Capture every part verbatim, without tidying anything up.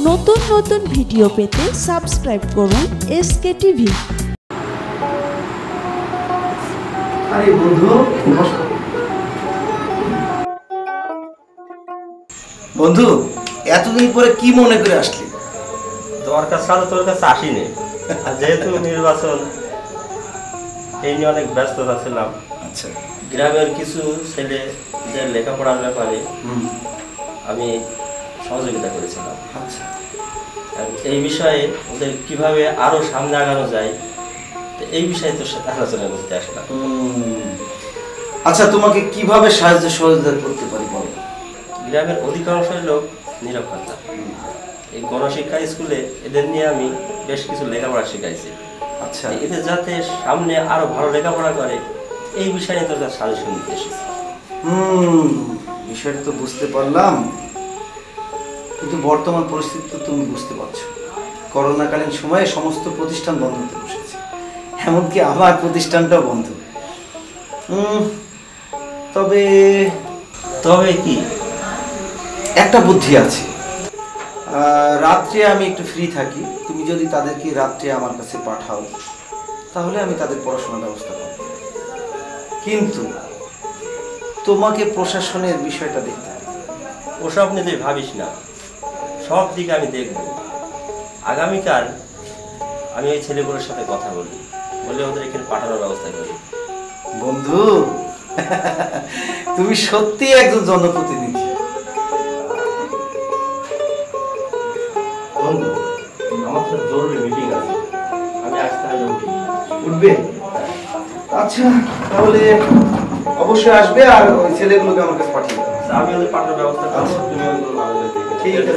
नतुन नतुन भिडियो पेते सबस्क्राइब करुन एसके टीवी। আরে বন্ধু বন্ধু এতদিন পরে কি মনে করে আসলি? দরকার ছাড়া তোর কাছে আসিনি, আর যেহেতু নির্বাচন এই নিয়ে অনেক ব্যস্ততা ছিলাম। আচ্ছা, গ্রামের কিছু ছেলেদের লেখাপড়ার ব্যাপারে আমি সহযোগিতা করেছিলাম। আচ্ছা, এই বিষয়ে ওদের কিভাবে আরো সামনে আগানো যায় এই বিষয়ে তোর সাথে আলোচনা করতে আসলাম। আচ্ছা, তোমাকে কিভাবে সাহায্য সহযোগিতা করতে পারি বলো? গ্রামের অধিকাংশ লোক নিরক্ষর, এই গণশিক্ষা স্কুলে এদের নিয়ে আমি বেশ কিছু লেখাপড়া শিখাইছি। আচ্ছা, এদের যাতে সামনে আরো ভালো লেখাপড়া করে এই বিষয়ে তোর কাছে সাজেশন দিতে এসেছি। হুম, বিষয়টা তো বুঝতে পারলাম, কিন্তু বর্তমান পরিস্থিতি তো তুমি বুঝতে পারছো। করোনাকালীন সময়ে সমস্ত প্রতিষ্ঠান বন্ধ হতে বসেছে, এমনকি আমার প্রতিষ্ঠানটাও বন্ধ। তবে তবে কি একটা বুদ্ধি আছে। রাত্রে আমি একটু ফ্রি থাকি, তুমি যদি তাদেরকে রাত্রে আমার কাছে পাঠাও তাহলে আমি তাদের পড়াশোনার ব্যবস্থা করব। কিন্তু তোমাকে প্রশাসনের বিষয়টা দেখতে হবে। ওসব নিয়ে তুই ভাবিস না, সব দিকে আমি দেখব। আগামীকাল আমি ওই ছেলেগুলোর সাথে কথা বলি, বলে ওদের এখানে পাঠানোর ব্যবস্থা করি। বন্ধু, তুমি সত্যি একজন জনপ্রতিনিধি। বন্ধু, আমার তো জরুরি মিটিং আছে, আমি আসতে হবে। উঠবে? আচ্ছা, তাহলে অবশ্যই আসবে, আর ওই ছেলেগুলোকে আমার কাছে পাঠিয়ে দেবে। আমি ওদের পাঠানোর ব্যবস্থা করছি, তুমি ওগুলো ভালো করে। ঠিক আছে।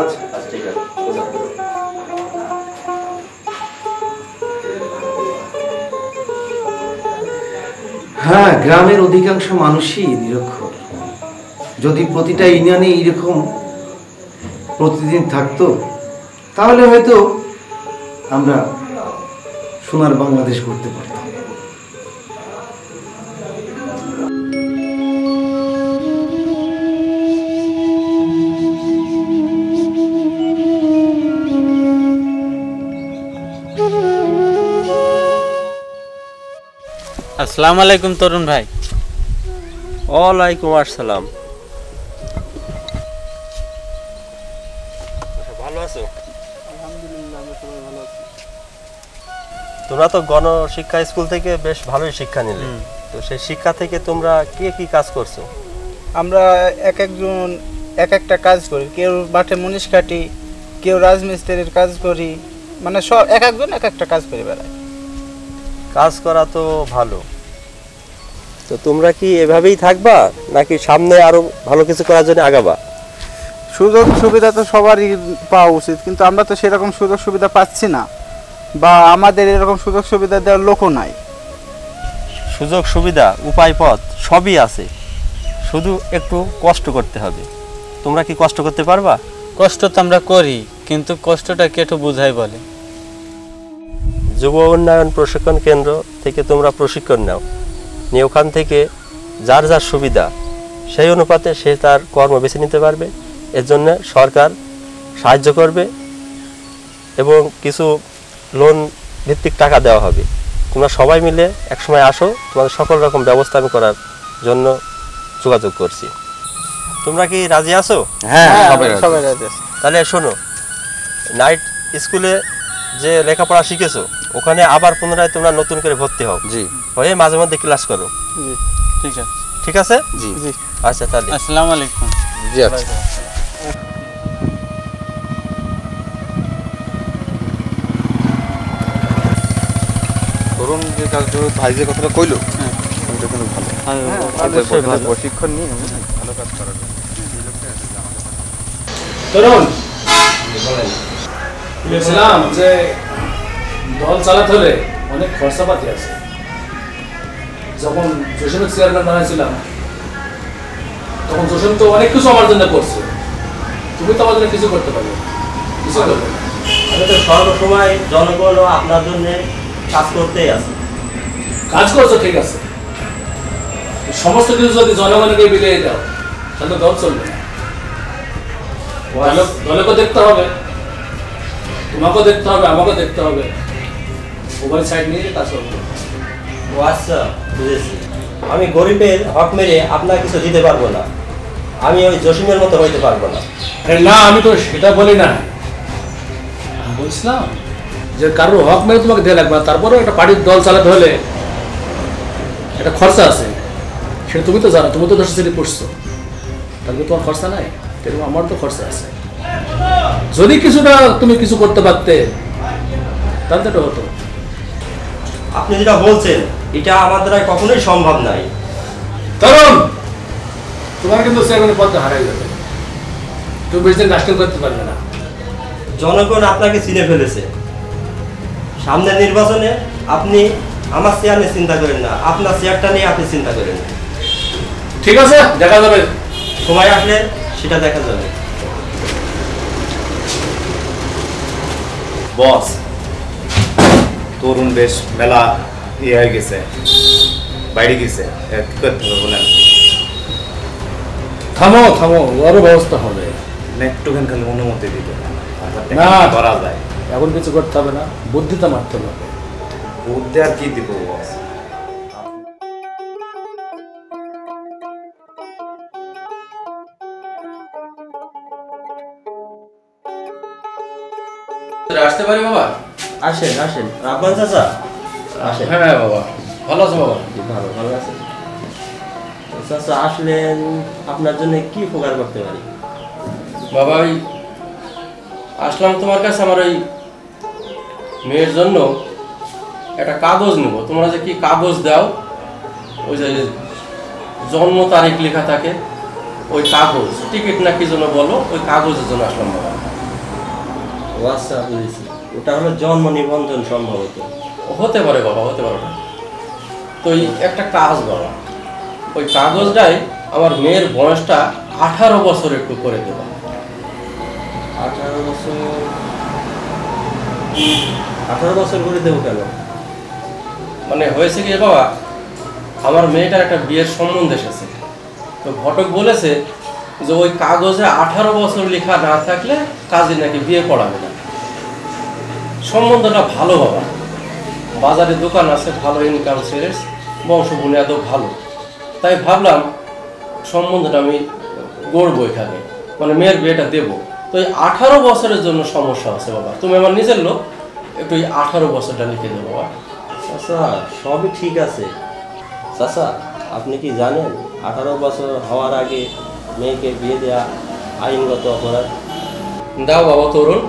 আচ্ছা আচ্ছা, ঠিক আছে। হ্যাঁ, গ্রামের অধিকাংশ মানুষই নিরক্ষর। যদি প্রতিটা ইউনিয়নে এইরকম প্রতিদিন থাকতো তাহলে হয়তো আমরা সোনার বাংলাদেশ করতে পারতাম। আসসালামু আলাইকুম তরুণ ভাই। ওয়ালাইকুম আসসালাম। ভালো আছো? আলহামদুলিল্লাহ। তোমরা তো গণশিক্ষা স্কুল থেকে বেশ ভালোই শিক্ষা নিলে, তো সেই শিক্ষা থেকে তোমরা কি কি কাজ করছো? আমরা এক একজন এক একটা কাজ করি। কেউ মাঠে মুনিশ কাটি, কেউ রাজমিস্ত্রির কাজ করি, মানে সব এক একজন এক একটা কাজ করে বেড়ায়। কাজ করা তো ভালো। তো তোমরা কি এভাবেই থাকবা নাকি সামনে আরো ভালো কিছু করার জন্য আগাবা? সুযোগ সুবিধা তো সবারই পাওয়া উচিত, কিন্তু আমরা তো সেরকম সুযোগ সুবিধা পাচ্ছি না, বা আমাদের এরকম সুযোগ সুবিধা দেওয়ার লোকও নাই। সুযোগ সুবিধা, উপায় পথ সবই আছে, শুধু একটু কষ্ট করতে হবে। তোমরা কি কষ্ট করতে পারবা? কষ্ট তো আমরা করি, কিন্তু কষ্টটা কেটে বোঝাই বলে। যুব উন্নয়ন প্রশিক্ষণ কেন্দ্র থেকে তোমরা প্রশিক্ষণ নাও, নিয়ে ওখান থেকে যার যার সুবিধা সেই অনুপাতে সে তার কর্ম বেছে নিতে পারবে। এর জন্য সরকার সাহায্য করবে এবং কিছু লোন ভিত্তিক টাকা দেওয়া হবে। তোমরা সবাই মিলে একসময় আসো, তোমাদের সকল রকম ব্যবস্থা আমি করার জন্য যোগাযোগ করছি। তোমরা কি রাজি আছো? হ্যাঁ, সবাই রাজি আছি। তাহলে শোনো, নাইট স্কুলে যে লেখাপড়া শিখেছো ওখানে আবার পুনরায় তোমরা নতুন করে ভর্তি হও। জি, হয়ে মাঝে মধ্যে ক্লাস করো। জি, ঠিক আছে। ঠিক আছে। জি জি, আচ্ছা তাহলে। আসসালামু আলাইকুম। জি, আচ্ছা। করুন যে কাজ ভাই যে কথাটা কইলো, হ্যাঁ, এটা কিন্তু ভালো। হ্যাঁ, প্রশিক্ষণ নিয়ে ভালো কাজ করা যায়। তরুণ বলছিলাম যে দল চালাতে হলে অনেক খরচাপাতি আছে। যখন জোসেফের চেয়ারম্যান বানাইছিলাম তখন জোসেফ তো অনেক কিছু আমার জন্য করছে, তুমি তো আমার জন্য কিছু করতে পারবে? কিছু করবে? আমি তো সর্বসময় জনগণ আপনার জন্য কাজ করতেই আছে। কাজ করছো, ঠিক আছে, সমস্ত কিছু যদি জনগণকে বিলিয়ে দাও তাহলে দল চলবে না। দলে কো দেখতে হবে, তোমাকে দেখতে হবে, আমাকে দেখতে হবে, ওভার সাইড নিয়ে কাজ করবে। আচ্ছা বুঝেছি, আমি গরিবের হক মেরে আপনাকে কিছু দিতে পারবো না, আমি ওই জসিমের মতো হইতে পারবো না। আরে না, আমি তো সেটা বলি না, আমি বলছিলাম যে কারোর হক মেরে তোমাকে দেওয়া লাগবে না, তারপরেও একটা পার্টির দল চালাতে হলে একটা খরচা আছে, সেটা তুমি তো জানো, তুমি তো দশে শ্রেণী পড়ছো, তারপরে তোমার খরচা নাই, তেমন আমার তো খরচা আছে। যদি কিছুটা তুমি কিছু করতে পারতে তাহলে এটা হতো। আপনি যেটা বলছেন এটা আমার দ্বারা কখনোই সম্ভব নাই, কারণ তোমার কিন্তু চেয়ারম্যানের পদটা হারাই যাবে, তুমি প্রেসিডেন্ট রাষ্ট্র করতে পারবে না, জনগণ আপনাকে চিনে ফেলেছে। সামনের নির্বাচনে আপনি আমার চেয়ার নিয়ে চিন্তা করেন না, আপনার চেয়ারটা নিয়ে আপনি চিন্তা করেন। ঠিক আছে, দেখা যাবে, সময় আসলে সেটা দেখা যাবে। বস, তরুণ বেশ মেলা ইয়ে হয়ে গেছে, বাইরে গেছে, কি করতে হবে বলেন? থামো থামো, আরো ব্যবস্থা হবে, একটুখানি খালি অনুমতি দিতে ধরা যায়, এখন কিছু করতে হবে না, বুদ্ধিটা মারতে হবে। বুদ্ধি আর কি দিব বস? আসতে পারি বাবা? আসেন আসেন রাব্বান চাচা, আসেন। হ্যাঁ বাবা, ভালো আছো বাবা? ভালো ভালো আছেন চাচা? আসলেন, আপনার জন্য কি উপকার করতে পারি বাবা? ওই আসলাম তোমার কাছে, আমার ওই মেয়ের জন্য একটা কাগজ নেব। তোমরা যে কি কাগজ দাও, ওই যে জন্ম তারিখ লেখা থাকে ওই কাগজ, টিকিট না কি জন্য বলো, ওই কাগজের জন্য আসলাম বাবা। ও আচ্ছা বুঝেছি, ওটা হলো জন্ম নিবন্ধন, সম্ভবত হতে পারে বাবা, হতে পারে। তো ওই একটা কাজ বাবা, ওই কাগজটাই আমার মেয়ের বয়সটা আঠারো বছর একটু করে দেবা। আঠারো বছর? আঠারো বছর করে দেবো কেন? মানে হয়েছে কি বাবা, আমার মেয়েটার একটা বিয়ের সম্বন্ধ এসেছে, তো ঘটক বলেছে যে ওই কাগজে আঠারো বছর লেখা না থাকলে কাজে নাকি বিয়ে পড়াবে না। সম্বন্ধটা ভালো বাবা, বাজারে দোকান আছে, ভালো ইনকাম সোর্স, বংশ বুনিয়াদ ভালো, তাই ভাবলাম সম্বন্ধটা আমি গড়ব এখানে, মানে মেয়ের বিয়েটা দেবো। তো এই আঠারো বছরের জন্য সমস্যা আছে বাবা, তুমি আমার নিজের লোক, একটু এই আঠারো বছরটা লিখে দেবো বাবা। চাচা সবই ঠিক আছে, চাচা আপনি কি জানেন আঠারো বছর হওয়ার আগে মেয়েকে বিয়ে দেওয়া আইনগত অপরাধ? দাও বাবা তরুণ,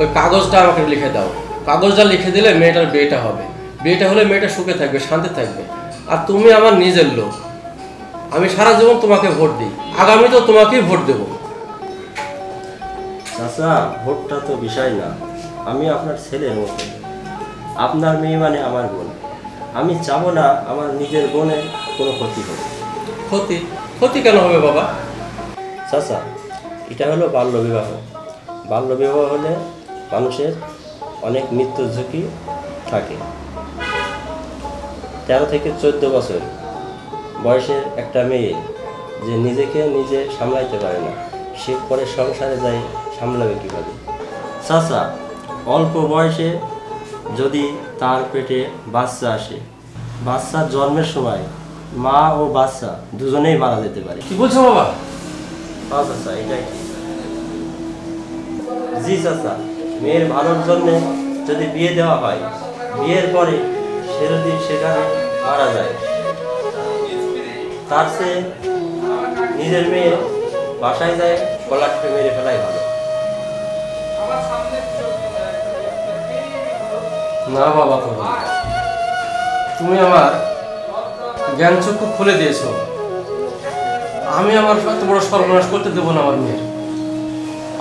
ওই কাগজটা আমাকে লিখে দাও, কাগজটা লিখে দিলে মেয়েটার বিয়েটা হবে, বিয়েটা হলে মেয়েটা সুখে থাকবে, শান্তি থাকবে। আর তুমি আমার নিজের লোক, আমি সারা জীবন তোমাকে ভোট দিই, আগামী তো তোমাকেই ভোট দেবো। চাচা ভোটটা তো বিষয় না, আমি আপনার ছেলের মতো, আপনার মেয়ে মানে আমার বোন, আমি চাবো না আমার নিজের বোনের কোনো ক্ষতি হবে। ক্ষতি? ক্ষতি কেন হবে বাবা? চাচা এটা হলো বাল্যবিবাহ, বাল্যবিবাহ হলে মানুষের অনেক মৃত্যুর ঝুঁকি থাকে। তেরো থেকে চোদ্দ বছর বয়সের একটা মেয়ে যে নিজেকে নিজে সামলাইতে পারে না, সে পরে সংসারে যায় সামলাবে কীভাবে? চাচা অল্প বয়সে যদি তার পেটে বাচ্চা আসে, বাচ্চা জন্মের সময় মা ও বাচ্চা দুজনেই মারা যেতে পারে। কি বলছো বাবা? হ্যাঁ চাচা এটাই। জি চাচা, মেয়ের ভালোর জন্যে যদি বিয়ে দেওয়া হয়, বিয়ের পরে সে যদি সেখানে মারা যায়, তার সে নিজের মেয়ে বাসায় যায় কলার খেয়ে মেরে ফেলাই ভালো। না বাবা তুমি আমার জ্ঞান চক্ষু খুলে দিয়েছো, আমি আমার এত বড় সর্বনাশ করতে দেবো না আমার মেয়ের,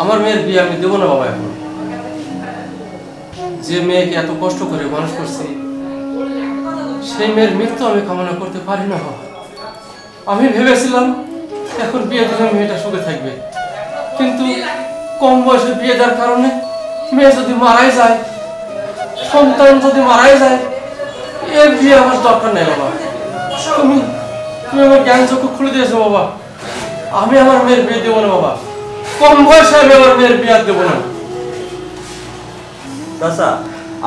আমার মেয়ের বিয়ে আমি দেবো না বাবা। এখন যে মেয়েকে এত কষ্ট করে মানুষ করছি, সেই মেয়ের মৃত্যু আমি কামনা করতে পারি না বাবা। আমি ভেবেছিলাম এখন বিয়ে দিলে মেয়েটা সুখে থাকবে, কিন্তু কম বয়সে বিয়ে দেওয়ার কারণে মেয়ে যদি মারাই যায়, সন্তান যদি মারাই যায়, এর বিয়ে আমার দরকার নেই বাবা। তুমি তুমি আমার জ্ঞান চক্ষু খুলে দিয়েছো বাবা, আমি আমার মেয়ের বিয়ে দেবো না বাবা। কম বয়সে আমি আমার মেয়ের বিয়ে দেব না। চাচা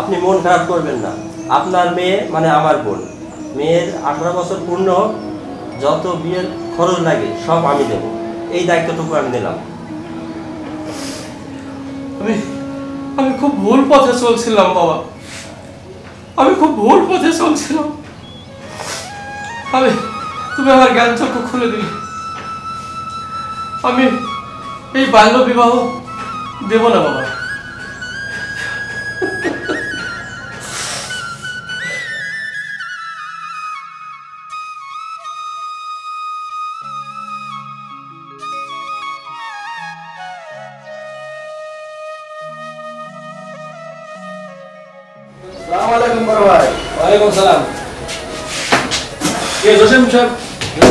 আপনি মন খারাপ করবেন না, আপনার মেয়ে মানে আমার বোন, মেয়ের আঠারো বছর পূর্ণ হোক, যত বিয়ের খরচ লাগে সব আমি দেব, এই দায়িত্বটুকু আমি দিলাম। আমি আমি খুব ভুল পথে চলছিলাম বাবা, আমি খুব ভুল পথে চলছিলাম। আমি তুমি আমার জ্ঞান চক্ষু খুলে দিলে। আমি এই বাল্য বিবাহ দেব না বাবা।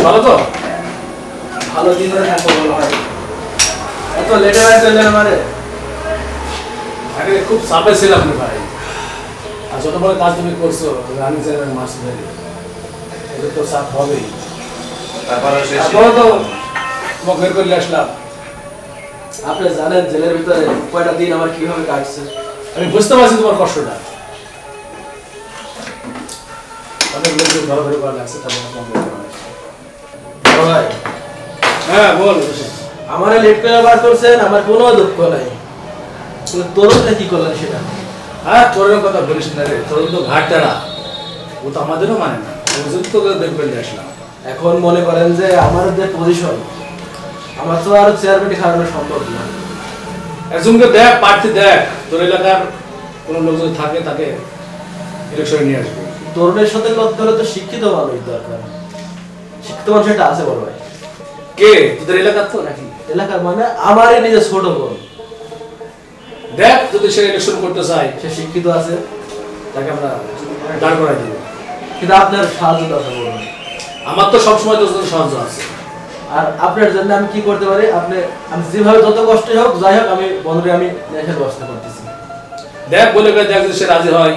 ভালো তো ভালো দিন ধরে থাকবো বলা হয়, এত লেটে ভাই চলে আমারে। আগে খুব চাপে ছিলাম রে ভাই, আর যত বড় কাজ তুমি করছো রানি চেয়ারম্যান মাস ধরে, এটা তো চাপ হবেই। তারপরে তারপরে তো তোমার ঘর করে আসলাম। আপনি জানেন জেলের ভিতরে কয়টা দিন আমার কিভাবে কাটছে। আমি বুঝতে পারছি তোমার কষ্টটা, অনেক লোকজন ধরা ধরে করে লাগছে। তারপর আমার লেট করে বার করছেন, আমার কোনো দুঃখ নাই। তরুণটা কি করলেন সেটা? হ্যাঁ তরুণের কথা বলিস না রে, তরুণ তো ঘাট তারা, ও তো আমাদেরও মানে না, তো দেখবেন আসলাম। এখন মনে করেন যে আমার যে পজিশন, আমার তো আর চেয়ারম্যানটি খাওয়ানো সম্ভব না। একজনকে দেখ, প্রার্থী দেখ, তোর এলাকার কোনো লোকজন থাকে তাকে ইলেকশনে নিয়ে আসবে। তরুণের সাথে করতে হলে তো শিক্ষিত মানুষ দরকার। শিক্ষিত মানুষ এটা আছে বড় ভাই। কে তোদের এলাকার? তো নাকি এলাকার মানে আমার নিজের ছোট বোন। দেখ যদি সে ইলেকশন করতে চাই, সে শিক্ষিত আছে, তাকে আমরা দাঁড় করাই দেবো। কিন্তু আপনার সাহায্য দরকার। আমার তো সবসময় তোর সাহায্য আছে, আর আপনার জন্য আমি কি করতে পারি? আপনি আমি যেভাবে যত কষ্টই হোক যাই হোক আমি বন্ধুরে আমি দেখার ব্যবস্থা করতেছি। দেখ বলে দেখ যদি সে রাজি হয়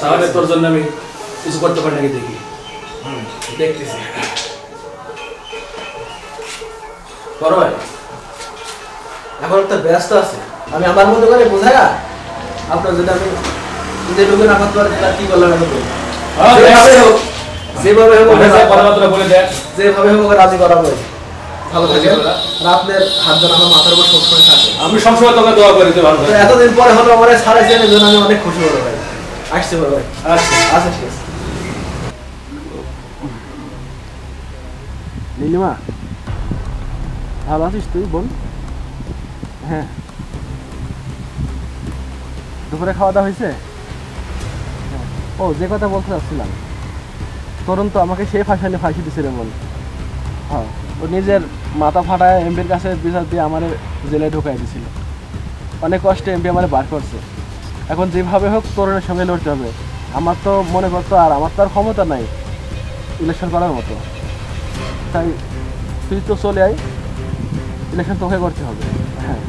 তাহলে তোর জন্য আমি কিছু করতে পারি নাকি। দেখি দেখতেছি বড় ভাই, এখন একটা ব্যস্ত আছে, আমি আমার মতো করে বোঝাই না আপনার যদি আমি নিজেটুকু না করতে পারি কি করলাম। যেভাবে হোক যেভাবে হোক কথাবার্তা বলে দেখ, যেভাবে হোক ওকে রাজি করা হয়। ভালো থাকে আপনার হাত আমার মাথার উপর সবসময় থাকে। আমি সবসময় তোকে দোয়া করি তো ভালো। এতদিন পরে হলো আমার সাড়ে চার জন্য আমি অনেক খুশি বড় ভাই। আসছি বড় ভাই, আসছি, আচ্ছা ঠিক আছে। নীলিমা ভালো আছিস তুই বোন? হ্যাঁ। দুপুরে খাওয়া দাওয়া হয়েছে? ও যে কথা বলতে চাচ্ছিলাম, তরুণ তো আমাকে সে ফাঁসালে ফাঁসি দিয়েছিল বোন। হ্যাঁ ও নিজের মাথা ফাটায় এমপির কাছে বিচার দিয়ে আমার জেলে ঢোকাই দিয়েছিল। অনেক কষ্টে এমপি আমার বার করছে। এখন যেভাবে হোক তরুণের সঙ্গে লড়তে হবে। আমার তো মনে করতো আর আমার তো আর ক্ষমতা নাই ইলেকশন করার মতো, তাই তুই তো চলে আয়, ইলেকশন তোকে করতে হবে। হ্যাঁ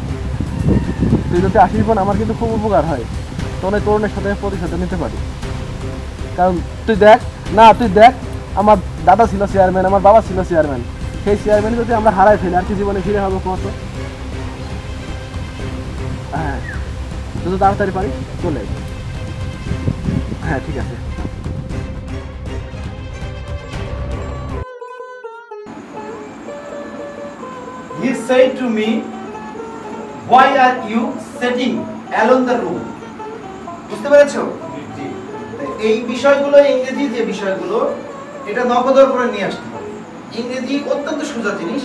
তুই যদি আসিস বোন আমার কিন্তু খুব উপকার হয়, তোর তরুণের সাথে প্রতিশোধ নিতে পারি। কারণ তুই দেখ না, তুই দেখ আমার দাদা ছিল চেয়ারম্যান, আমার বাবা ছিল চেয়ারম্যান, সেই চেয়ারম্যান যদি আমরা হারাই ফেলি আর কি জীবনে ফিরে হবে কত। হ্যাঁ তুই তো তাড়াতাড়ি পারিস চলে আয়। হ্যাঁ ঠিক আছে। He said to me, why are you sitting alone the room? বুঝতে পেরেছো? জি। এই বিষয়গুলো ইংরেজি যে বিষয়গুলো এটা নকদর করে নিয়ে আসতে হবে। ইংরেজি অত্যন্ত সোজা জিনিস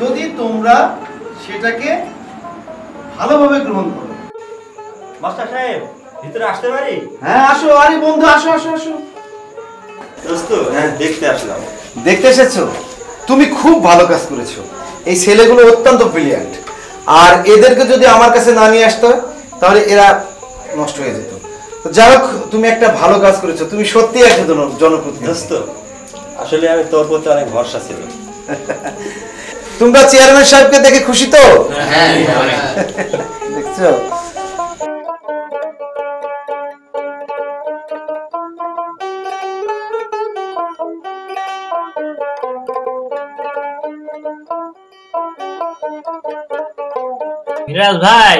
যদি তোমরা সেটাকে ভালোভাবে গ্রহণ করো। মাস্টার সাহেব ভিতরে আসতে পারি? হ্যাঁ আসো। আরে বন্ধু আসো আসো আসো। দোস্ত হ্যাঁ দেখতে আসলাম। দেখতে এসেছো? তুমি খুব ভালো কাজ করেছো। এই ছেলেগুলো অত্যন্ত ব্রিলিয়ান্ট, আর এদেরকে যদি আমার কাছে না নিয়ে আসতো তাহলে এরা নষ্ট হয়ে যেত। তো যাই হোক তুমি একটা ভালো কাজ করেছো, তুমি সত্যি একজন জনপ্রতিনিধি। আসলে আমি তোর প্রতি অনেক ভরসা ছিল। তোমরা চেয়ারম্যান সাহেবকে দেখে খুশি তো? হ্যাঁ দেখছো मिराज भाई,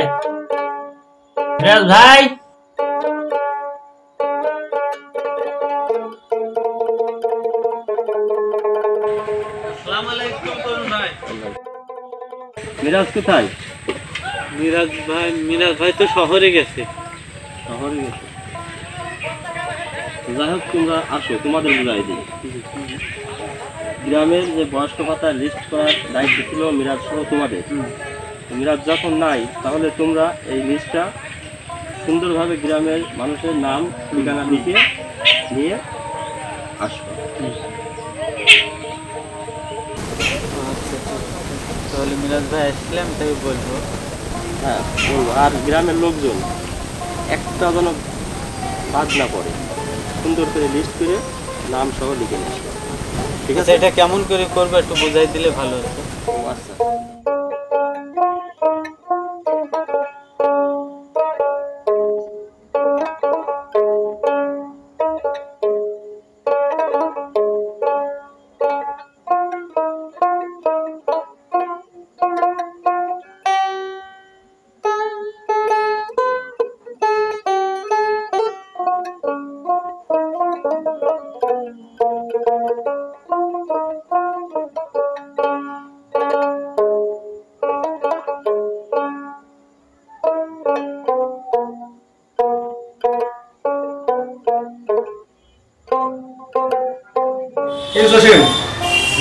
मिराज भाई, अस्सलामुअलैकुम करुण भाई। मिराज कोथाय? मिराज भाई, मिराज भाई तो शहरे गेছে। शहरे गेছে। যাহোক তোমরা আসো, তোমাদের বুঝাই দিই। গ্রামের যে বয়স্ক ভাতা লিস্ট করার দায়িত্ব ছিল মিরাজ সহ তোমাদের। মিরাজ যখন নাই তাহলে তোমরা এই লিস্টটা সুন্দরভাবে গ্রামের মানুষের নাম ঠিকানা লিখে নিয়ে আসবে। তাহলে মিরাজ ভাই আসলাম তাই বলবো। হ্যাঁ বলবো, আর গ্রামের লোকজন একটা যেন বাদ না পড়ে, সুন্দর করে লিস্ট করে নাম সহ লিখে নিয়ে আসবে। ঠিক আছে, এটা কেমন করে করবে একটু বুঝাই দিলে ভালো হতো। আচ্ছা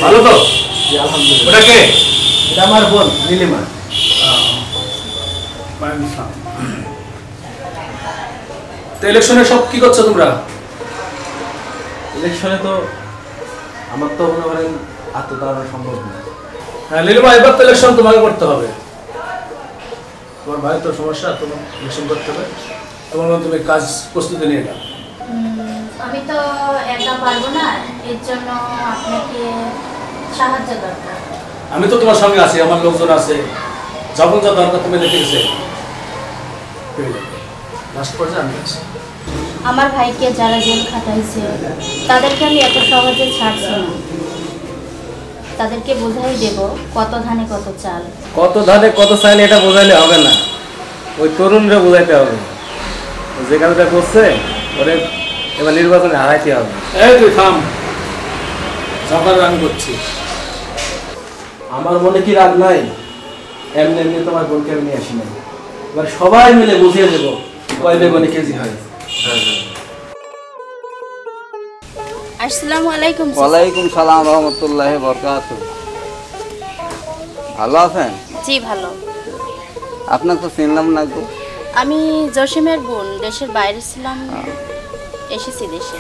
ভালো তো? ওটা কে? এটা আমার বোন নীলিমা। তো ইলেকশনে সব কি করছো তোমরা? ইলেকশনে তো আমার তো মনে করেন আত্মদারণ সম্ভব না। হ্যাঁ নীলিমা, এবার তো ইলেকশন তোমাকে করতে হবে। তোমার ভাই তো সমস্যা, তোমার ইলেকশন করতে হবে এবং তুমি কাজ প্রস্তুতি নিয়ে নাও। আমি তো একা পারবো না, এর জন্য আপনাকে সাহায্য দরকার। আমি তো তোমার সঙ্গে আছি, আমার লোকজন আছে, যখন যা দরকার তুমি দেখে গেছে। লাস্ট পর্যন্ত আমি আছি। আমার ভাইকে যারা জেল খাটাইছে তাদেরকে আমি এত সহজে ছাড়ছি না। তাদেরকে বোঝাই দেব কত ধানে কত চাল। কত ধানে কত চাল এটা বোঝাইলে হবে না, ওই তরুণরা বোঝাইতে হবে। যে কাজটা করছে ওরে এবার নির্বাচনে হারাইতে হবে। এই তুই থাম, সবার রান করছি। আমার মনে কি রাগ নাই? এমনি এমনি তোমার বোনকে আমি নিয়ে আসি না, এবার সবাই মিলে বুঝিয়ে দেবো কয় বেগুনে কেজি হয়। আসসালামু আলাইকুম। ওয়ালাইকুম সালাম রহমতুল্লাহি ওয়া বারাকাতুহু। ভালো আছেন? জি ভালো। আপনাকে তো চিনলাম না গো। আমি জসিমের বোন, দেশের বাইরে ছিলাম, এসেছি দেশে।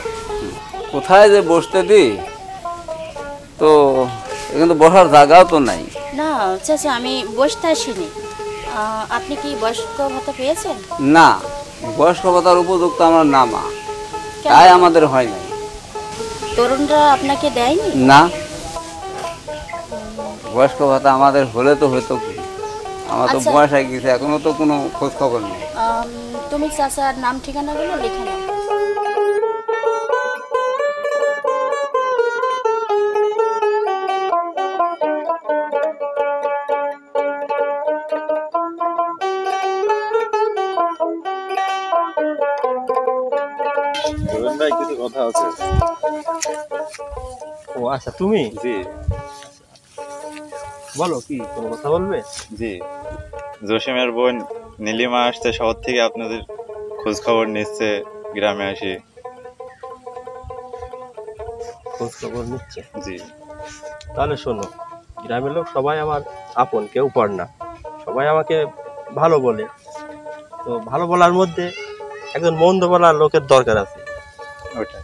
কোথায় যে বসতে দি, তো এখানে তো বসার জায়গাও তো নাই। না চাচা, আমি বসতে আসিনি। আপনি কি বয়স্ক ভাতা পেয়েছেন? না, বয়স্ক ভাতার উপযুক্ত আমার না মা, তাই আমাদের হয় নাই। তরুণরা আপনাকে দেয়নি? না, বয়স্ক ভাতা আমাদের হলে তো হইতো কি, আমার তো বয়স হয়ে গেছে, এখনো তো কোনো খোঁজ খবর নেই। তুমি চাচার নাম ঠিকানাগুলো লিখে নাও। আচ্ছা তুমি? জি বলো, কি কোনো কথা বলবে? জি, জসিমের বোন নীলিমা আসতে শহর থেকে আপনাদের খোঁজ খবর নিচ্ছে, গ্রামে আসি খোঁজ খবর নিচ্ছে। জি তাহলে শোনো, গ্রামের লোক সবাই আমার আপন, কেউ পর না, সবাই আমাকে ভালো বলে। তো ভালো বলার মধ্যে একজন মন্দ বলার লোকের দরকার আছে। ওটা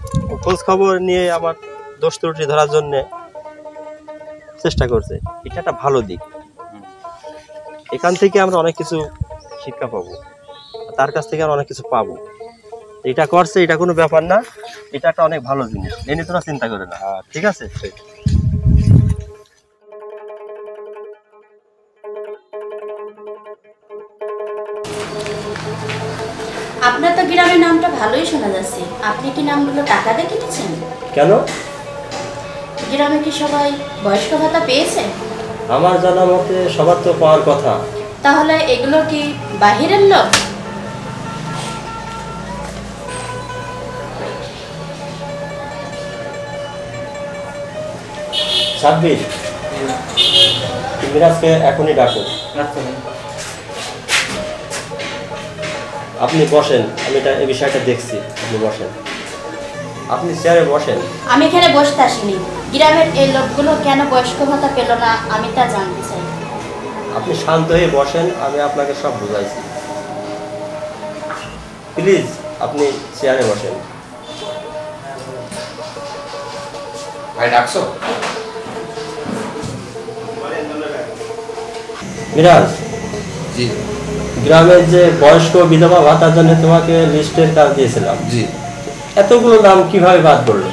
খোঁজ খবর নিয়ে আমার দোষ ত্রুটি ধরার জন্য চেষ্টা করছে, এটা একটা ভালো দিক। এখান থেকে আমরা অনেক কিছু শিক্ষা পাবো, তার কাছ থেকে আমরা অনেক কিছু পাবো। এটা করছে, এটা কোনো ব্যাপার না, এটা একটা অনেক ভালো জিনিস, এ নিয়ে তোরা চিন্তা করে না। ঠিক আছে, আপনার তো গ্রামের নামটা ভালোই শোনা যাচ্ছে। আপনি কি নামগুলো টাকা দিয়ে কিনেছেন? কেন, গ্রামে কি সবাই বয়স্ক ভাতা পেয়েছে? আমার জানা মতে সবার তো পাওয়ার কথা, তাহলে এগুলো কি বাহিরের লোক? ছাব্বিশ মিরাজকে এখনই ডাকো। আচ্ছা আপনি বসেন, আমি এটা এই বিষয়টা দেখছি। আপনি বসেন, আপনি চেয়ারে বসেন। আমি এখানে বসতে আসিনি, গ্রামের এই লোকগুলো কেন বয়স্ক ভাতা পেল না আমি তা জানতে চাই। আপনি শান্ত হয়ে বসেন, আমি আপনাকে সব বুঝাইছি। প্লিজ আপনি চেয়ারে বসেন। ভাই ডাকছো? মিরাজ জি, গ্রামের যে বয়স্ক বিধবা ভাতার জন্য তোমাকে লিস্টের কাজ দিয়েছিলাম, জি, এতগুলো নাম কিভাবে বাদ পড়লো?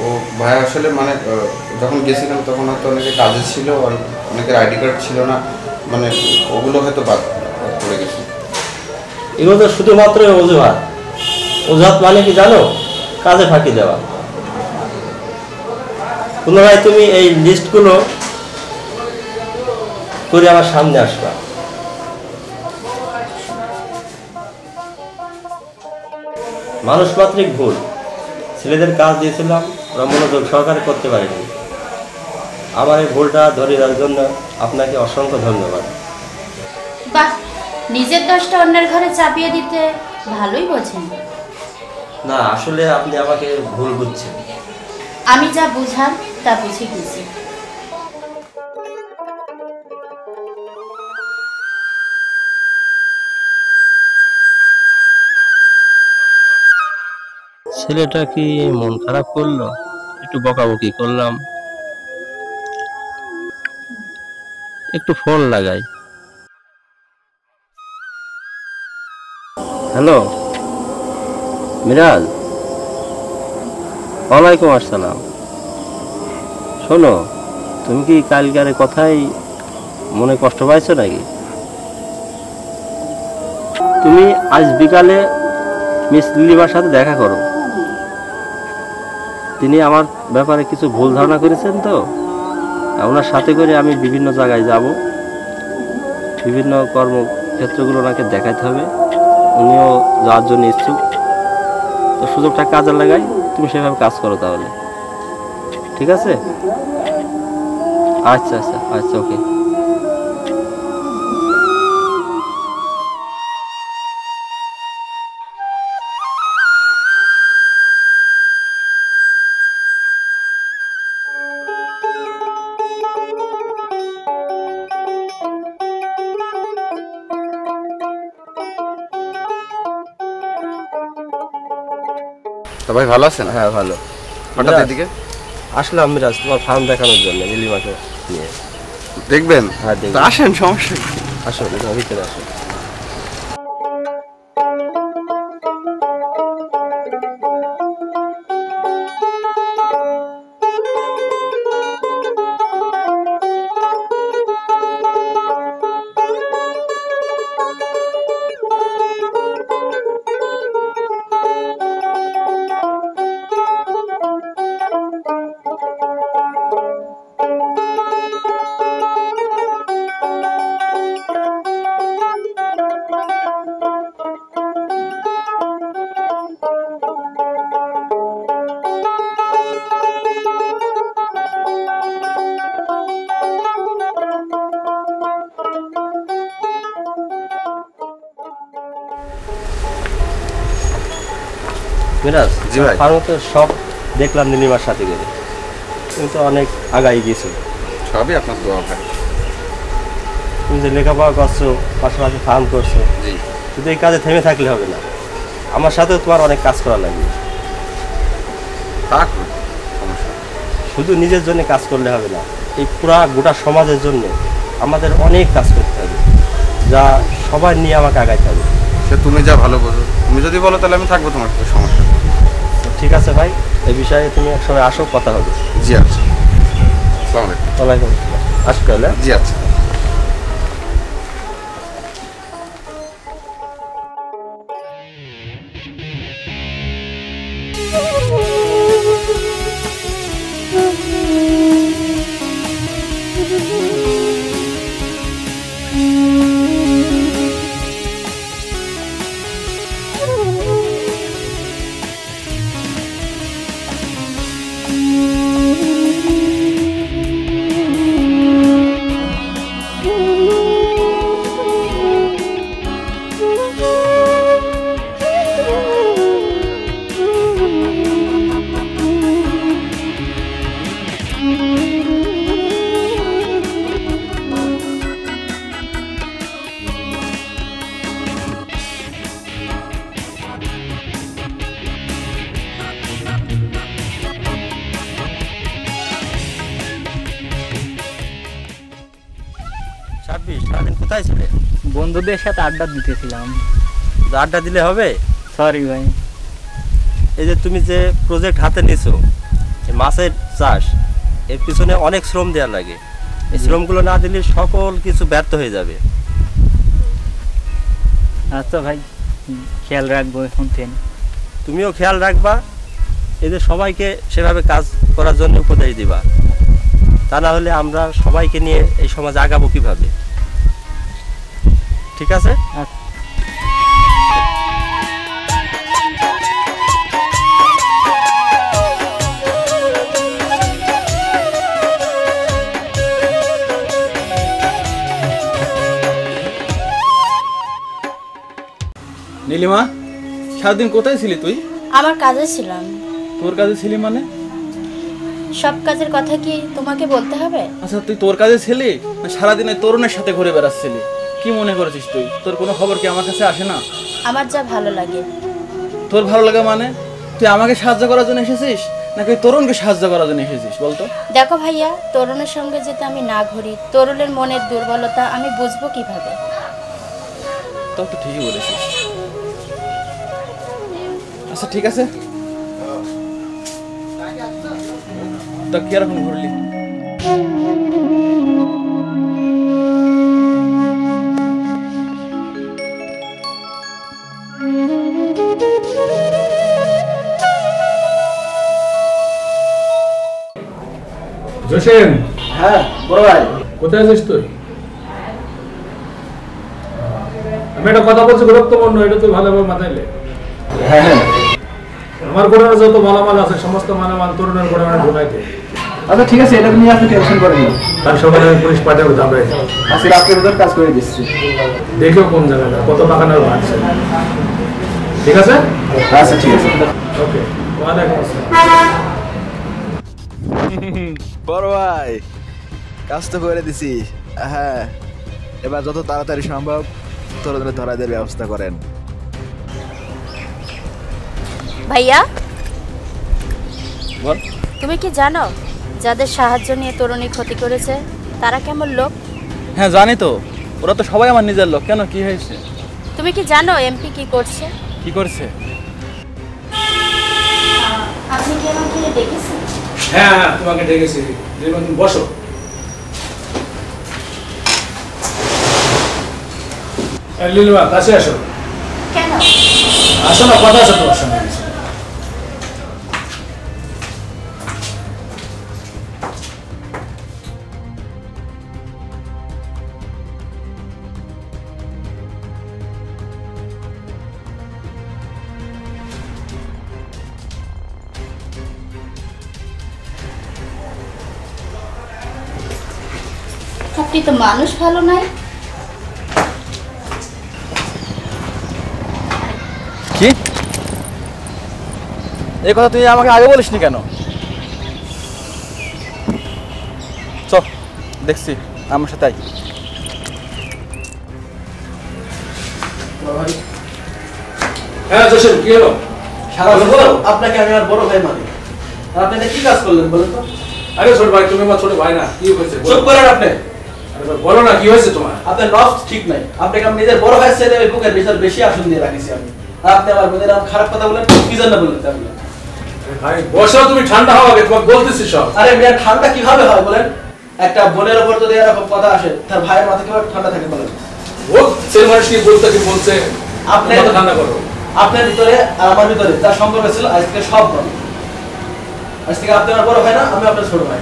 ও ভাই আসলে মানে যখন গেছিলাম তখন হয়তো অনেকে কাজে ছিল আর অনেকের আইডি কার্ড ছিল না, মানে ওগুলো হয়তো বাদ পড়ে গেছে। এগুলো তো শুধুমাত্র অজুহাত। অজুহাত মানে কি জানো? কাজে ফাঁকি দেওয়া। পুনরায় তুমি এই লিস্টগুলো করে আমার সামনে আসবা। মানুষ মাত্রিক ভুল। ছেলেদের কাজ দিয়েছিলাম, ওরা মনোযোগ সহকারে করতে পারেনি। আমার এই ভুলটা ধরে রাখার জন্য আপনাকে অসংখ্য ধন্যবাদ। বাহ, নিজের দোষটা অন্যের ঘরে চাপিয়ে দিতে ভালোই বোঝেন। না আসলে আপনি আমাকে ভুল বুঝছেন। আমি যা বুঝার তা বুঝে গেছি। ছেলেটা কি মন খারাপ করলো? একটু বকাবকি করলাম, একটু ফোন লাগাই। হ্যালো মিরাজ, ওয়ালাইকুম আসসালাম। শোনো, তুমি কি কালকারে কথাই মনে কষ্ট পাইছো নাকি? তুমি আজ বিকালে মিস লিলিমার সাথে দেখা করো। তিনি আমার ব্যাপারে কিছু ভুল ধারণা করেছেন, তো ওনার সাথে করে আমি বিভিন্ন জায়গায় যাব, বিভিন্ন কর্মক্ষেত্রগুলো ওনাকে দেখাতে হবে। উনিও যাওয়ার জন্য ইচ্ছুক, তো সুযোগটা কাজে লাগাই। তুমি সেভাবে কাজ করো তাহলে, ঠিক আছে? আচ্ছা আচ্ছা আচ্ছা ওকে। তো ভাই ভালো আছেন? হ্যাঁ ভালো। হঠাৎ এদিকে আসলাম মিরাজ, তোমার ফার্ম দেখানোর জন্য, লিলিমাকে নিয়ে। দেখবেন? হ্যাঁ দেখবেন। আসেন, সমস্যা নেই, আসুন, ভিতরে আসুন। মিরাজ জি ভাই, ফার্ম তো সব দেখলাম নীলিমার সাথে গেলে, তুমি তো অনেক আগাই গেছো। সবই আপনার দোয়া ভাই। তুমি যে লেখাপড়া করছো, পাশাপাশি ফার্ম করছো, জি, শুধু এই কাজে থেমে থাকলে হবে না, আমার সাথে তোমার অনেক কাজ করা লাগবে। থাক, শুধু নিজের জন্য কাজ করলে হবে না, এই পুরা গোটা সমাজের জন্য আমাদের অনেক কাজ করতে হবে, যা সবাই নিয়ে আমাকে আগাইতে হবে। সে তুমি যা ভালো বোঝো, তুমি যদি বলো তাহলে আমি থাকবো, তোমার কোনো সমস্যা। ঠিক আছে ভাই, এই বিষয়ে তুমি একসঙ্গে আসো, কথা হবে। জি আচ্ছা, আসসালামু আলাইকুম। ওয়ালাইকুম আসসালাম। জি আচ্ছা। বন্ধুদের সাথে আড্ডা দিতেছিলাম। আড্ডা দিলে হবে? সরি ভাই, এই যে তুমি যে প্রজেক্ট হাতে নিছো মাছের চাষ, এর পিছনে অনেক শ্রম দেওয়া লাগে, এই শ্রমগুলো না দিলে সকল কিছু ব্যর্থ হয়ে যাবে। আচ্ছা ভাই, খেয়াল রাখবো। এখন তুমিও খেয়াল রাখবা, এদের সবাইকে সেভাবে কাজ করার জন্য উপদেশ দিবা, তা না হলে আমরা সবাইকে নিয়ে এই সমাজ আগাবো কিভাবে? ঠিক আছে। নীলিমা, সারাদিন কোথায় ছিলি তুই? আমার কাজে ছিলাম। তোর কাজে ছিলি মানে? সব কাজের কথা কি তোমাকে বলতে হবে? আচ্ছা, তুই তোর কাজে ছিলি, সারাদিন তরুণের সাথে ঘুরে বেড়াচ্ছিলি, কি মনে করছিস তুই? তোর কোনো খবর কি আমার কাছে আসে না? আমার যা ভালো লাগে। তোর ভালো লাগে মানে? তুই আমাকে সাহায্য করার জন্য এসেছিস নাকি তরুণকে সাহায্য করার জন্য এসেছিস বলতো? দেখো ভাইয়া, তরুণের সঙ্গে যেতে আমি না ঘুরি, তরুণের মনের দুর্বলতা আমি বুঝবো কিভাবে? তো তো ঠিকই বলেছিস। আচ্ছা ঠিক আছে, তো কি আর এখন ঘুরলি? জোসেন, হ্যাঁ বড় ভাই, কোথায় আছিস তুই? আমি একটা কথা বলছি গুরুত্বপূর্ণ, এটা তুই ভালোভাবে মাথায় নে। হ্যাঁ হ্যাঁ, আমার গোড়ার যত মালামাল আছে সমস্ত মালামাল তরুণের গোড়ায় ঢোকাই দে। আচ্ছা ঠিক আছে, এটা নিয়ে আপনি টেনশন করেন না, কাল সকালে আমি পুলিশ পাঠাবো। আমরা আজকে রাতের ভিতর কাজ করে দিচ্ছি, দেখো কোন জায়গাটা কত টাকা নেওয়া হচ্ছে। ঠিক আছে? আচ্ছা ঠিক আছে, ওকে, ওয়ালাইকুম আসসালাম। বড় ভাই, কাজ তো করে দিছি। হ্যাঁ, এবার যত তাড়াতাড়ি সম্ভব তরুণদের ধরা দেওয়ার ব্যবস্থা করেন। ভাইয়া বল, তুমি কি জানো যাদের সাহায্য নিয়ে তরুণী ক্ষতি করেছে তারা কেমন লোক? হ্যাঁ জানি তো, ওরা তো সবাই আমার নিজের লোক। কেন, কি হয়েছে? তুমি কি জানো এমপি কি করছে? কি করছে? আপনি কি আমাকে দেখেছেন? হ্যাঁ হ্যাঁ, তোমাকে ডেকেছি, তুমি বসো। লিলুয়া, কাছে আসো। কেন? আসো না, কথা আছে তোমার সঙ্গে। আপনি তো মানুষ ভালো নাই। কি? এই কথা তুই আমাকে আগে বলিসনি কেন? চল দেখছি, আমার সাথে আয়। হ্যাঁ জোসেন, কি হলো? সারা বছর আপনাকে আমি আর বড় ভাই মানি, আর আপনি কি কাজ করলেন বলেন তো? আরে ছোট ভাই, তুমি আমার ছোট ভাই না। কি হয়েছে? চুপ করেন আপনি, বলো না কি হয়েছে তোমার? আপনার নফস ঠিক নাই। আপনাকে আমি নিজের বড় ভাই ছেলে বুকের ভিতর বেশি আসন দিয়ে রাখিছি আমি, আর আপনি আমার বোনের নাম খারাপ কথা বলেন। কি জানা বলেন আপনি? ভাই বসো, তুমি ঠান্ডা হও আগে, তোমাকে বলতেছি সব। আরে মিয়া, ঠান্ডা কিভাবে হয় বলেন? একটা বোনের উপর যদি এরকম কথা আসে তার ভাইয়ের মাথা কি ঠান্ডা থাকে বলেন? ও সেই মানুষ কি বলতে কি বলছে? আপনি ঠান্ডা করো। আপনার ভিতরে আর আমার ভিতরে যা সম্পর্ক ছিল আজকে সব বন্ধ। আজকে আপনি আমার বড় ভাই না, আমি আপনার ছোট ভাই।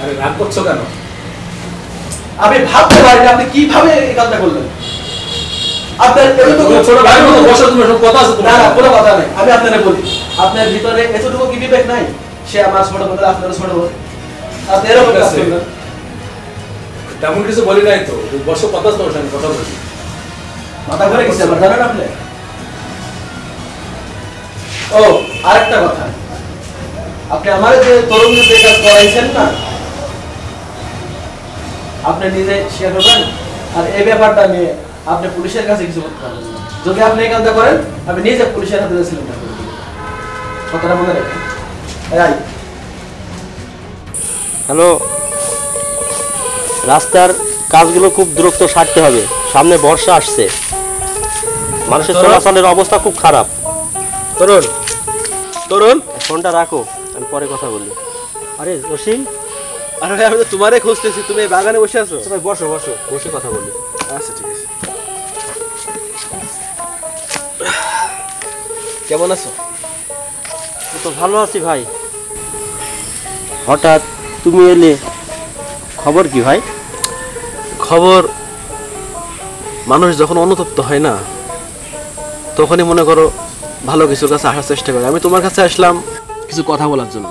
আরে রাগ করছো কেন? আমি ভাবতে পারি না আপনি কিভাবে এই কাজটা করলেন। আপনার ছোট ভাই বসে তুমি সব কথা আছে? না না, কোনো কথা নেই। আমি আপনাকে বলি, আপনার ভিতরে এতটুকু কি বিবেক নাই? সে আমার ছোট বোন, আপনার ছোট বোন, আপনি এরকম কাজ করলেন। তেমন কিছু বলি নাই তো, বসে কথা তো ওর সঙ্গে কথা বলি। মাথা ঘুরে গেছে আমার, জানেন আপনি? ও আরেকটা কথা, আপনি আমার যে তরুণদের যে কাজ করাইছেন না, আপনি নিজে শেয়ার করবেন। আর এই ব্যাপারটা নিয়ে আপনি পুলিশের কাছে কিছু করতে পারবেন না। যদি আপনি এই কাজটা করেন আমি নিজে পুলিশের হাতে দিয়েছিলাম। কথাটা মনে রাখেন। হ্যালো, রাস্তার কাজগুলো খুব দ্রুত সারতে হবে। सामने बर्षा आसছে মানুষের চলাচলের অবস্থা খুব খারাপ। তরুণ তরুণ ফোনটা রাখো, আমি পরে কথা বলি। আরে জসিম, আরে আমি তো তোমারে খুঁজতেছি, তুমি বাগানে বসে আছো। সবাই বসো বসো বসে কথা বলি। আচ্ছা ঠিক আছে। কেমন আছো? তো ভালো আছি ভাই। হঠাৎ তুমি এলে, খবর কি ভাই? খবর, মানুষ যখন অনুতপ্ত হয় না তখনই মনে করো ভালো কিছুর কাছে আসার চেষ্টা করে। আমি তোমার কাছে আসলাম কিছু কথা বলার জন্য।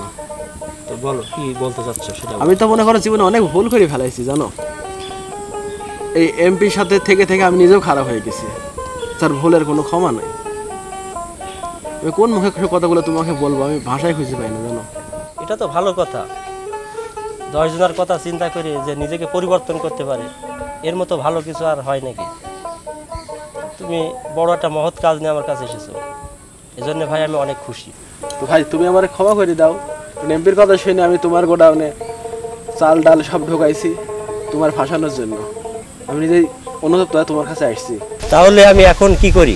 তো বলো, কি বলতে চাচ্ছ সেটা। আমি তো মনে করো জীবনে অনেক ভুল করে ফেলাইছি জানো। এই এমপির সাথে থেকে থেকে আমি নিজেও খারাপ হয়ে গেছি, তার ভুলের কোনো ক্ষমা নাই। আমি কোন মুখে কথাগুলো তোমাকে বলবো আমি ভাষায় খুঁজে পাই না জানো। এটা তো ভালো কথা, দশ জনের কথা চিন্তা করে যে নিজেকে পরিবর্তন করতে পারে, এর মতো ভালো কিছু আর হয় নাকি। তুমি বড় একটা মহৎ কাজ নিয়ে আমার কাছে এসেছো, এজন্য ভাই আমি অনেক খুশি। তো ভাই তুমি আমারে ক্ষমা করে দাও, এমপির কথা শুনে আমি তোমার গোডাউনে চাল ডাল সব ঢোকাইছি তোমার ফাঁসানোর জন্য। আমি নিজেই অনুতপ্ত হয়ে তোমার কাছে আসছি। তাহলে আমি এখন কি করি?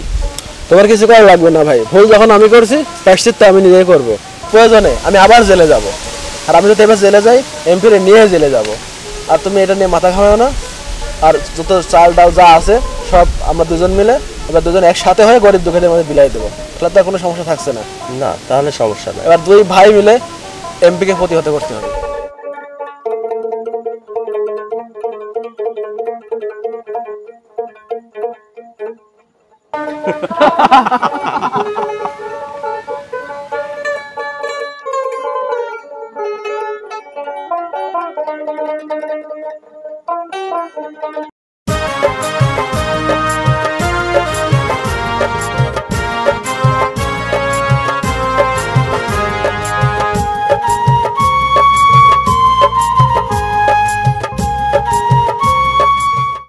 তোমার কিছু করা লাগবে না ভাই, ভুল যখন আমি করছি প্রায়শ্চিত্ত আমি নিজেই করবো। প্রয়োজনে আমি আবার জেলে যাব, আর আমি যদি এবার জেলে যাই এমপিরে নিয়ে জেলে যাব। আর তুমি এটা নিয়ে মাথা ঘামাও না, আর যত চাল ডাল যা আছে সব আমরা দুজন মিলে এবার দুজন একসাথে হয়ে গরিব দুঃখীদের মধ্যে বিলাই দেবো। তাহলে তো কোনো সমস্যা থাকছে না। না তাহলে সমস্যা নেই, এবার দুই ভাই মিলে এমপিকে প্রতিহত করতে হবে।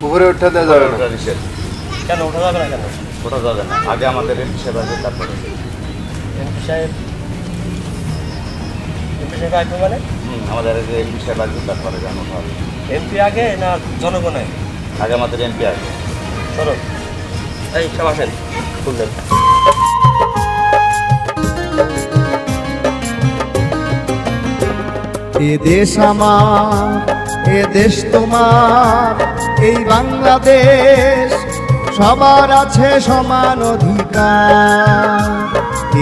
উপরে উঠাতে যাবে না কেন? ওঠা যাবে না কেন? ওঠা যাবে না, আগে আমাদের এমপি সাহেব আছে, তারপরে এমপি সাহেব এমপি সাহেব আগে মানে আমাদের এমপি সাহেব আছে, তারপরে জানো হবে। এমপি আগে না জনগণে আগে? আমাদের এমপি আগে। চলো এই সব আসেন খুললেন। এ দেশ আমার, এ দেশ তোমার, এই বাংলাদেশ সবার আছে সমান অধিকার।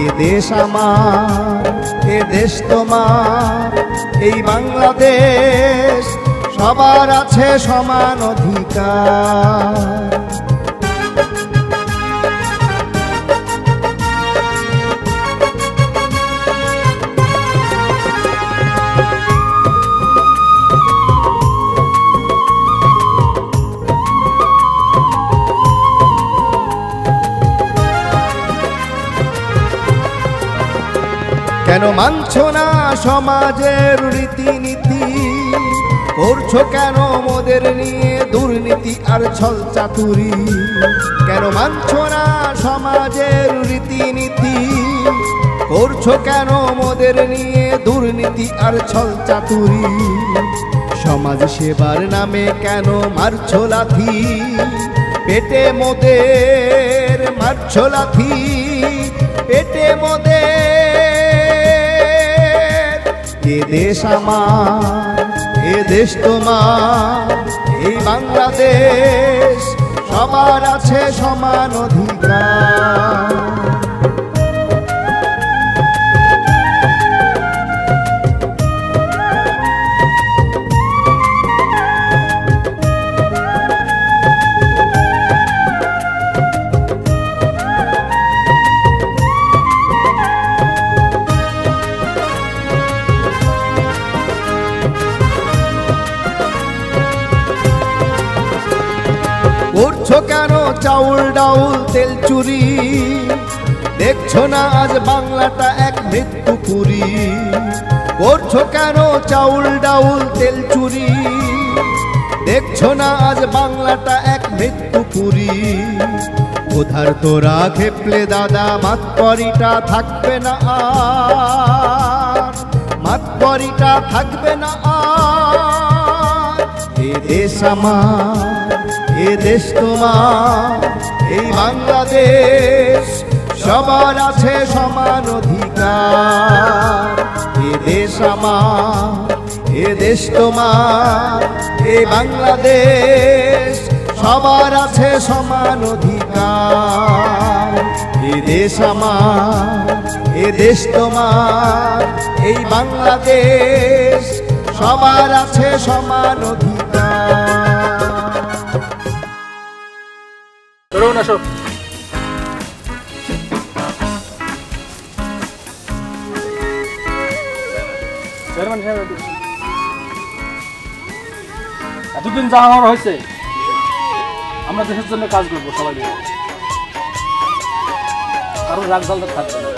এ দেশ আমার, এ দেশ তোমার, এই বাংলাদেশ সবার আছে সমান অধিকার। কেন মানছো না সমাজের রীতিনীতি? করছো কেন মোদের নিয়ে দুর্নীতি আর ছল চাতুরি? কেন মানছো না সমাজের রীতিনীতি? করছো কেন মোদের নিয়ে দুর্নীতি আর ছল চাতুরি? সমাজ সেবার নামে কেন মারছো লাথি? পেটে মোদের মারছো লাথি, পেটে মোদের। এ দেশ আমার, এ দেশ তোমার, এই বাংলাদেশ সবার আছে সমান অধিকার। করছো কেন চাউল ডাউল তেল চুরি? দেখছো না আজ বাংলাটা এক মৃত্যু পুরী। করছো কেন চাউল ডাউল তেল চুরি? দেখছো না আজ বাংলাটা এক মৃত্যু পুরী। উধার তোরা খেপলে দাদা মাতপরিটা থাকবে না আর, মাতপরিটা থাকবে না আর। এ দেশ আমার, এ ए देश तोमार ए बांग्लादेश सबार आछे समान अधिकार ए देश आमार ए देश तोमार ए बांग्लादेश सबार आछे समान अधिकार ए देश आमार ए देश तोमार ए बांग्लादेश सबार आछे समान अधिकार আসো চেয়ারম্যান সাহেব এতদিন যা হওয়ার হয়েছে আমরা দেশের জন্য কাজ করবো সবাই মিলে কারণ রাগ জল থাকবে